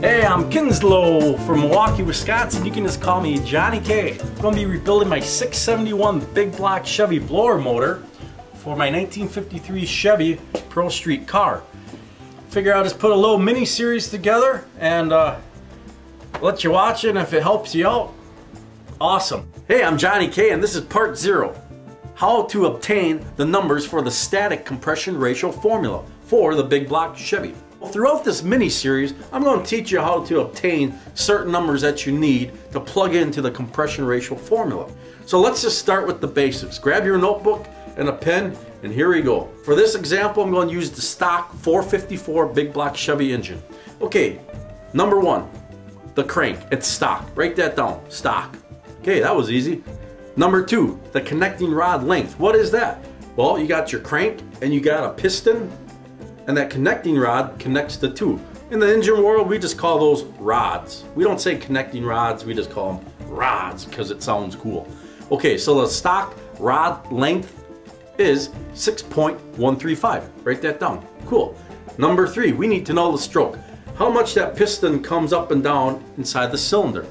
Hey, I'm Kinslow from Milwaukee, Wisconsin. You can just call me Johnny K. I'm going to be rebuilding my 6-71 Big Block Chevy blower motor for my 1953 Chevy Pearl Street car. Figure I'll just put a little mini series together and let you watch it, and if it helps you out, awesome. Hey, I'm Johnny K and this is part 0. How to obtain the numbers for the static compression ratio formula for the Big Block Chevy. Well, throughout this mini series, I'm going to teach you how to obtain certain numbers that you need to plug into the compression ratio formula. So let's just start with the basics. Grab your notebook and a pen, and here we go. For this example, I'm going to use the stock 454 Big Block Chevy engine. Okay, number 1, the crank. It's stock. Write that down. Stock. Okay, that was easy. Number 2, the connecting rod length. What is that? Well, you got your crank and you got a piston, and that connecting rod connects the two. In the engine world, we just call those rods. We don't say connecting rods, we just call them rods because it sounds cool. Okay, so the stock rod length is 6.135. Write that down. Cool. Number 3, we need to know the stroke. How much that piston comes up and down inside the cylinder?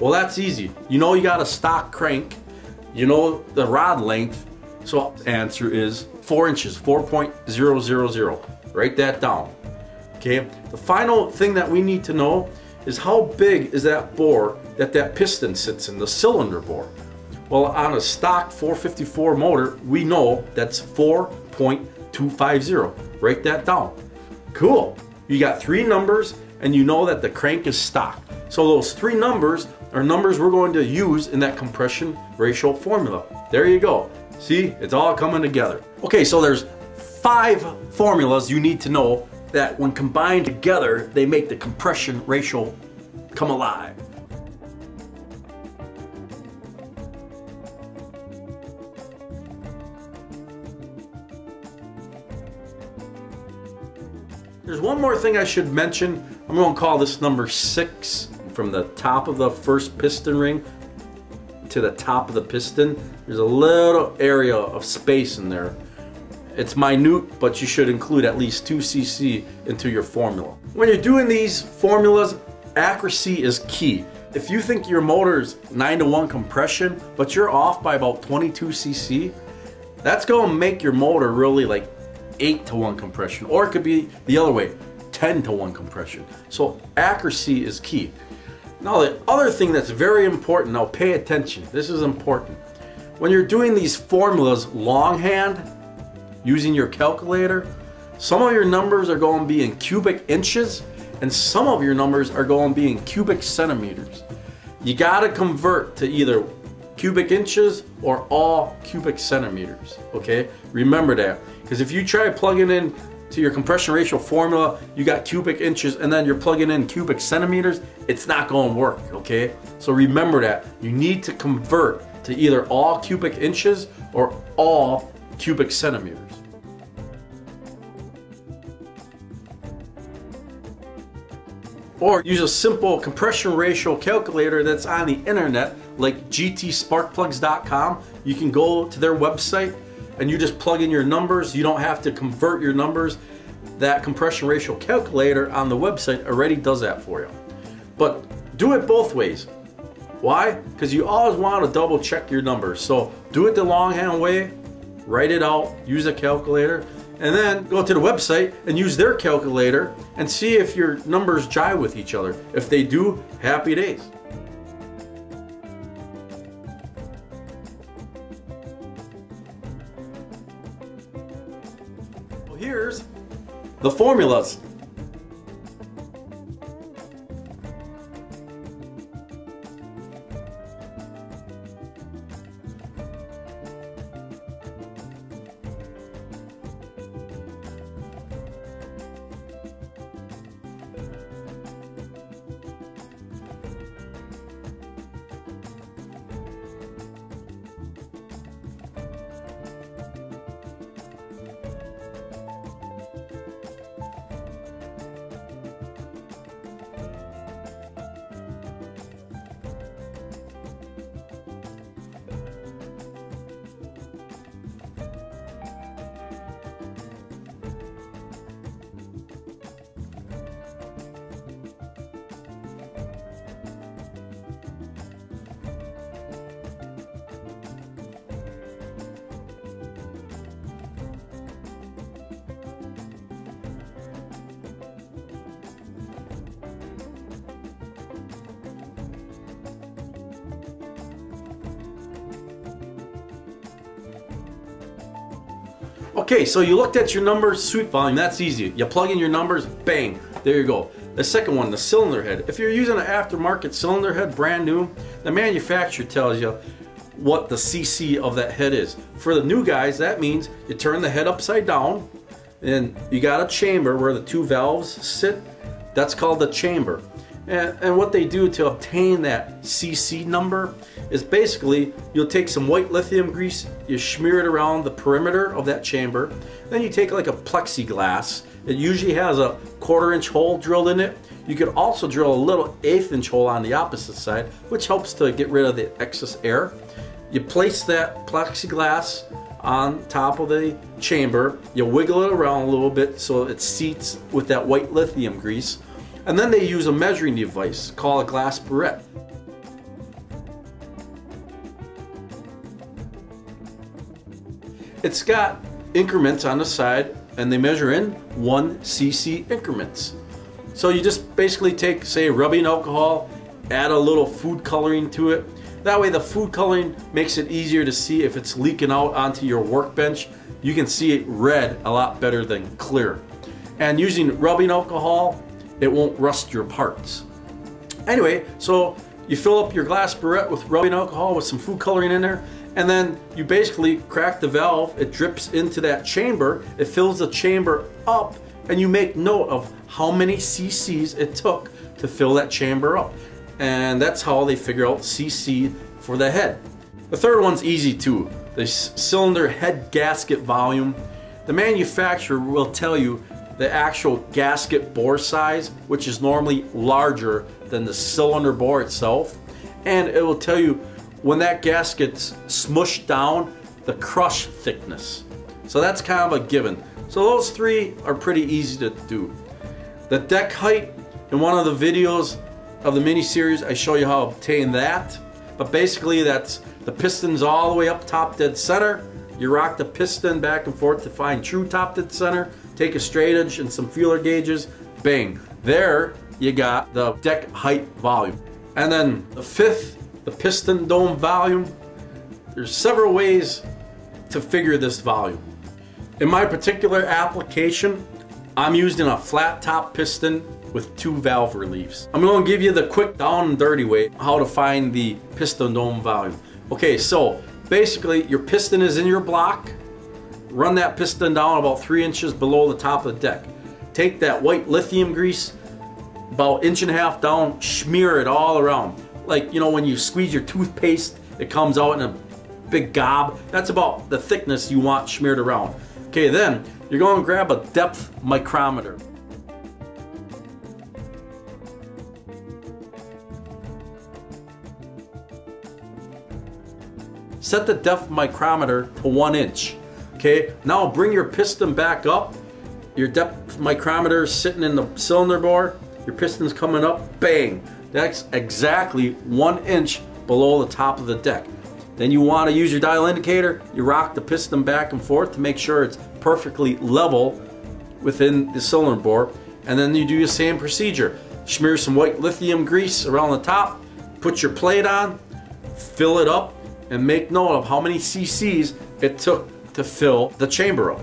Well, that's easy. You know you got a stock crank. You know the rod length, so the answer is 4 inches, 4.000. Write that down. Okay, the final thing that we need to know is how big is that bore that piston sits in, the cylinder bore. Well, on a stock 454 motor, we know that's 4.250. Write that down. Cool. You got 3 numbers and you know that the crank is stock. So those 3 numbers are numbers we're going to use in that compression ratio formula. There you go. See, it's all coming together. Okay, so there's 5 formulas you need to know that when combined together, they make the compression ratio come alive. There's one more thing I should mention. I'm going to call this number 6. From the top of the first piston ring to the top of the piston, there's a little area of space in there. It's minute, but you should include at least 2 cc into your formula. When you're doing these formulas, accuracy is key. If you think your motor's 9:1 compression, but you're off by about 22 cc, that's gonna make your motor really like 8:1 compression, or it could be the other way, 10:1 compression. So accuracy is key. Now the other thing that's very important, now pay attention, this is important. When you're doing these formulas longhand, using your calculator, some of your numbers are going to be in cubic inches and some of your numbers are going to be in cubic centimeters. You got to convert to either cubic inches or all cubic centimeters, okay? Remember that, because if you try plugging in to your compression ratio formula, you got cubic inches and then you're plugging in cubic centimeters, it's not going to work, okay? So remember that. You need to convert to either all cubic inches or all cubic centimeters. Or use a simple compression ratio calculator that's on the internet, like gtsparkplugs.com. You can go to their website and you just plug in your numbers. You don't have to convert your numbers. That compression ratio calculator on the website already does that for you. But do it both ways. Why? Because you always want to double check your numbers. So do it the longhand way, write it out, use a calculator, and then go to the website and use their calculator and see if your numbers jive with each other. If they do, happy days. Here's the formulas. Okay, so you looked at your numbers, sweep volume, that's easy. You plug in your numbers, bang, there you go. The second one, the cylinder head. If you're using an aftermarket cylinder head, brand new, the manufacturer tells you what the cc of that head is. For the new guys, that means you turn the head upside down and you got a chamber where the two valves sit. That's called the chamber. And what they do to obtain that cc number is basically you'll take some white lithium grease, you smear it around the perimeter of that chamber, then you take like a plexiglass. It usually has a 1/4 inch hole drilled in it. You could also drill a little 1/8 inch hole on the opposite side, which helps to get rid of the excess air. You place that plexiglass on top of the chamber, you wiggle it around a little bit so it seats with that white lithium grease, and then they use a measuring device called a glass burette. It's got increments on the side, and they measure in 1 cc increments. So you just basically take, say, rubbing alcohol, add a little food coloring to it. That way the food coloring makes it easier to see if it's leaking out onto your workbench. You can see it red a lot better than clear. And using rubbing alcohol, it won't rust your parts. Anyway, so you fill up your glass burette with rubbing alcohol with some food coloring in there, and then you basically crack the valve, it drips into that chamber, it fills the chamber up, and you make note of how many cc's it took to fill that chamber up. And that's how they figure out cc for the head. The third one's easy too, the cylinder head gasket volume. The manufacturer will tell you the actual gasket bore size, which is normally larger than the cylinder bore itself, and it will tell you when that gasket's smushed down, the crush thickness. So that's kind of a given. So those three are pretty easy to do. The deck height, in one of the videos of the mini series, I show you how to obtain that. But basically that's the pistons all the way up top dead center. You rock the piston back and forth to find true top dead center. Take a straight edge and some feeler gauges, bang. There you got the deck height volume. And then the fifth, the piston dome volume. There's several ways to figure this volume. In my particular application, I'm using a flat top piston with two valve reliefs. I'm going to give you the quick down and dirty way how to find the piston dome volume. Okay, so basically your piston is in your block. Run that piston down about 3 inches below the top of the deck. Take that white lithium grease about 1.5 inches down, smear it all around. Like, you know, when you squeeze your toothpaste, it comes out in a big gob. That's about the thickness you want smeared around. Okay, then you're going to grab a depth micrometer. Set the depth micrometer to 1 inch. Okay, now bring your piston back up. Your depth micrometer is sitting in the cylinder bore. Your piston's coming up, bang. That's exactly 1 inch below the top of the deck. Then you want to use your dial indicator. You rock the piston back and forth to make sure it's perfectly level within the cylinder bore. And then you do the same procedure. Smear some white lithium grease around the top. Put your plate on, fill it up, and make note of how many cc's it took to fill the chamber up.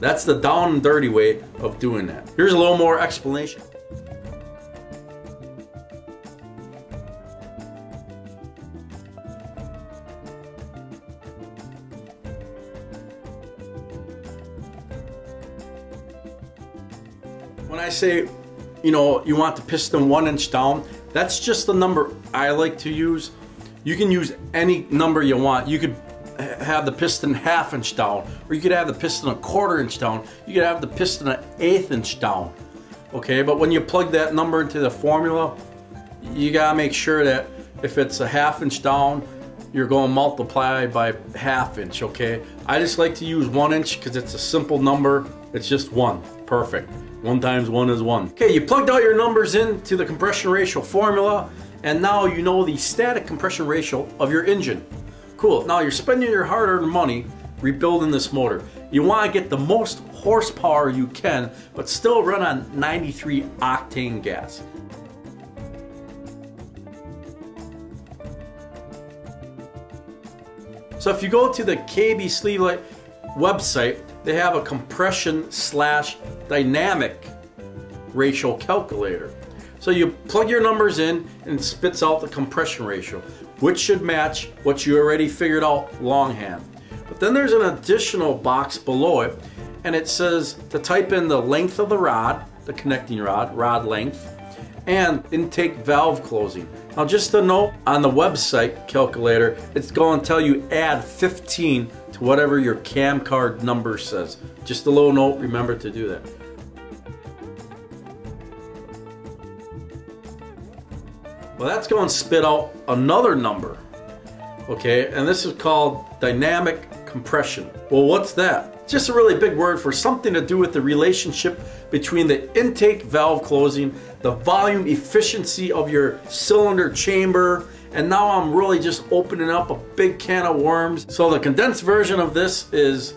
That's the down and dirty way of doing that. Here's a little more explanation. When I say, you know, you want the piston 1 inch down, that's just the number I like to use. You can use any number you want. You could have the piston 1/2 inch down, or you could have the piston 1/4 inch down. You could have the piston 1/8 inch down. Okay, but when you plug that number into the formula, you gotta make sure that if it's 1/2 inch down, you're going to multiply by 1/2 inch. Okay, I just like to use 1 inch because it's a simple number. It's just one. Perfect. 1 times 1 is 1. Okay, you plugged all your numbers into the compression ratio formula, and now you know the static compression ratio of your engine. Cool. Now you're spending your hard-earned money rebuilding this motor. You want to get the most horsepower you can, but still run on 93 octane gas. So if you go to the KB Sleeve Light, website, they have a compression / dynamic ratio calculator. So you plug your numbers in and it spits out the compression ratio, which should match what you already figured out longhand. But then there's an additional box below it, and it says to type in the length of the rod, the connecting rod, rod length, and intake valve closing. Now just a note, on the website calculator, it's going to tell you add 15 to whatever your cam card number says. Just a little note, remember to do that. Well, that's going to spit out another number, okay, and this is called dynamic compression. Well, what's that? Just a really big word for something to do with the relationship between the intake valve closing, the volume efficiency of your cylinder chamber, and now I'm really just opening up a big can of worms. So the condensed version of this is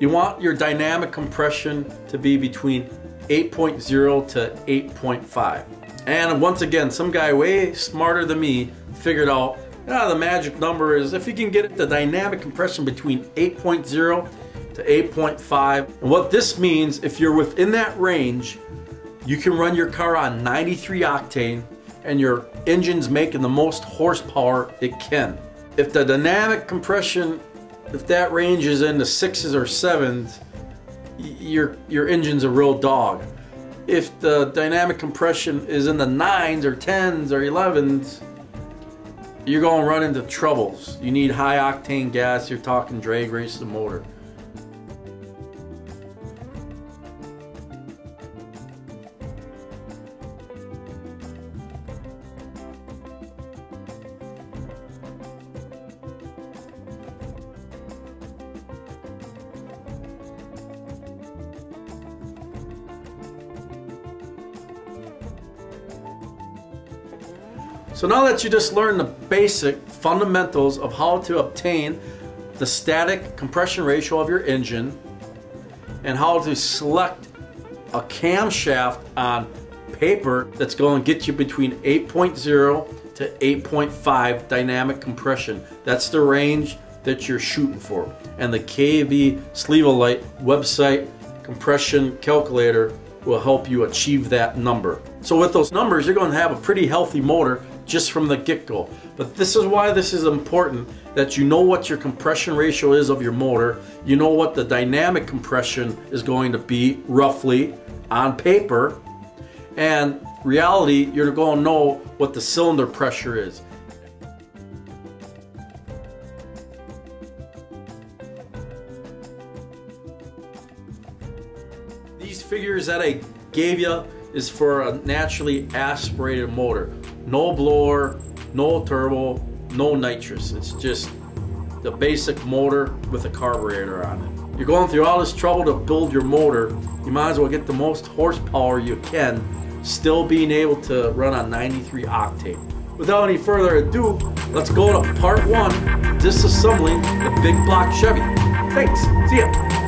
you want your dynamic compression to be between 8.0 to 8.5. And once again, some guy way smarter than me figured out, the magic number is if you can get the dynamic compression between 8.0 to 8.5. And what this means, if you're within that range, you can run your car on 93 octane and your engine's making the most horsepower it can. If the dynamic compression, if that range is in the 6s or 7s, your engine's a real dog. If the dynamic compression is in the 9s or 10s or 11s, you're going to run into troubles. You need high octane gas, you're talking drag race the motor. So now that you just learned the basic fundamentals of how to obtain the static compression ratio of your engine and how to select a camshaft on paper that's going to get you between 8.0 to 8.5 dynamic compression. That's the range that you're shooting for. And the KB Sleeve Light website compression calculator will help you achieve that number. So with those numbers, you're going to have a pretty healthy motor just from the get-go. But this is why this is important, that you know what your compression ratio is of your motor, you know what the dynamic compression is going to be roughly on paper, and reality, you're going to know what the cylinder pressure is. These figures that I gave you is for a naturally aspirated motor. No blower, no turbo, no nitrous. It's just the basic motor with a carburetor on it. You're going through all this trouble to build your motor. You might as well get the most horsepower you can, still being able to run on 93 octane. Without any further ado, let's go to part 1, disassembling the Big Block Chevy. Thanks, see ya.